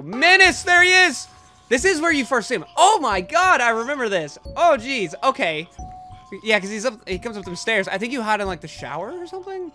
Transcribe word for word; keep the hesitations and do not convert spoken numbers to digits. Michael Menace, there he is! This is where you first see him. Oh my god, I remember this. Oh geez, okay. Yeah, because he's up, he comes up some stairs. I think you hide in like the shower or something?